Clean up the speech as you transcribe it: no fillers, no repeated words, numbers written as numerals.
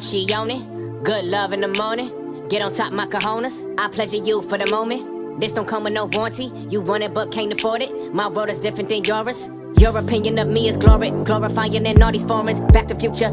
up, she on it. Good love in the morning. Get on top, my cojones. I pleasure you for the moment. This don't come with no warranty. You want it but can't afford it. My world is different than yours. Your opinion of me is glorified in all these forums. Back to future.